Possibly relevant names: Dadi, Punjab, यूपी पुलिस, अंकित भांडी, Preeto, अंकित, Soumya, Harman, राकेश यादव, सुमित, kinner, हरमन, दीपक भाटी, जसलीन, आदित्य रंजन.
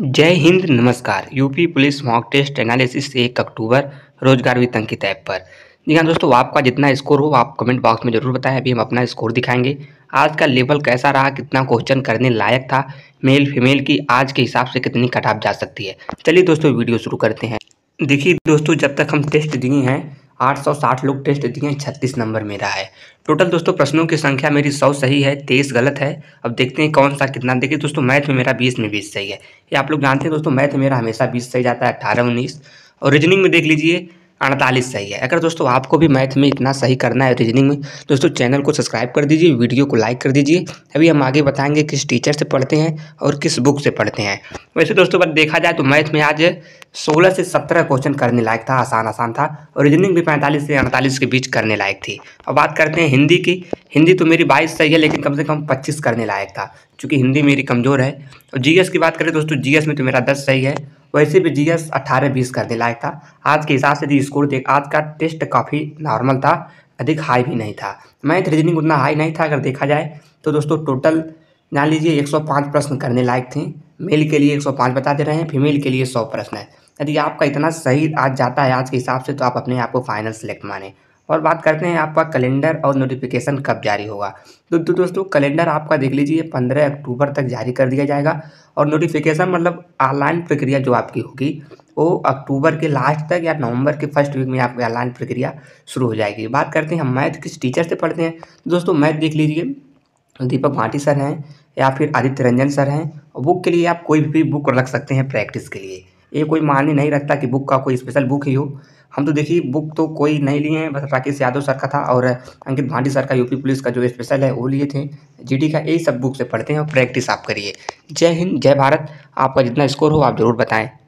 जय हिंद, नमस्कार। यूपी पुलिस mock test analysis 1 October Rozgar with अंकित app पर। जी हाँ दोस्तों, आपका जितना स्कोर हो आप कमेंट बॉक्स में ज़रूर बताएं। अभी हम अपना स्कोर दिखाएंगे। आज का लेवल कैसा रहा, कितना क्वेश्चन करने लायक था, मेल फीमेल की आज के हिसाब से कितनी कट ऑफ जा सकती है। चलिए दोस्तों वीडियो शुरू करते हैं। देखिए दोस्तों, जब तक हम टेस्ट दिए हैं 860 लोग टेस्ट दिए हैं, 36 नंबर मेरा है। टोटल दोस्तों प्रश्नों की संख्या मेरी 100 सही है, 23 गलत है। अब देखते हैं कौन सा कितना। देखिए दोस्तों, मैथ में मेरा 20 में 20 सही है, ये आप लोग जानते हैं दोस्तों, मैथ में मेरा हमेशा 20 सही जाता है, 18-19। और रीजनिंग में देख लीजिए 48 सही है। अगर दोस्तों आपको भी मैथ में इतना सही करना है रीजनिंग में, दोस्तों चैनल को सब्सक्राइब कर दीजिए, वीडियो को लाइक कर दीजिए। अभी हम आगे बताएंगे किस टीचर से पढ़ते हैं और किस बुक से पढ़ते हैं। वैसे दोस्तों अगर देखा जाए तो मैथ में आज 16 से 17 क्वेश्चन करने लायक था, आसान था। और रीजनिंग भी 45 से 48 के बीच करने लायक थी। अब बात करते हैं हिंदी की। हिंदी तो मेरी 22 सही है, लेकिन कम से कम 25 करने लायक था, क्योंकि हिंदी मेरी कमज़ोर है। और जीएस की बात करें दोस्तों, जीएस में तो मेरा 10 सही है। वैसे भी जीएस 18-20 करने लायक था। आज के हिसाब से स्कोर देख, आज का टेस्ट काफ़ी नॉर्मल था, अधिक हाई भी नहीं था। मैथ रीजनिंग उतना हाई नहीं था। अगर देखा जाए तो दोस्तों टोटल जान लीजिए 105 प्रश्न करने लायक थे। मेल के लिए 105 बता दे रहे हैं, फीमेल के लिए 100 प्रश्न है। यदि आपका इतना सही आज जाता है आज के हिसाब से, तो आप अपने आप को फाइनल सेलेक्ट माने। और बात करते हैं आपका कैलेंडर और नोटिफिकेशन कब जारी होगा। तो दोस्तों कैलेंडर आपका देख लीजिए 15 अक्टूबर तक जारी कर दिया जाएगा। और नोटिफिकेशन मतलब ऑनलाइन प्रक्रिया जो आपकी होगी वो अक्टूबर के लास्ट तक या नवंबर के फर्स्ट वीक में आपकी ऑनलाइन प्रक्रिया शुरू हो जाएगी। बात करते हैं हम मैथ किस टीचर से पढ़ते हैं। दोस्तों मैथ देख लीजिए दीपक भाटी सर हैं या फिर आदित्य रंजन सर हैं। और बुक के लिए आप कोई भी बुक रख सकते हैं प्रैक्टिस के लिए। ये कोई मान्य नहीं रखता कि बुक का कोई स्पेशल बुक ही हो। हम तो देखिए बुक तो कोई नहीं लिए हैं, बस राकेश यादव सर का था और अंकित भांडी सर का यूपी पुलिस का जो स्पेशल है वो लिए थे, जीडी का। यही सब बुक से पढ़ते हैं और प्रैक्टिस आप करिए। जय हिंद, जय भारत। आपका जितना स्कोर हो आप ज़रूर बताएं।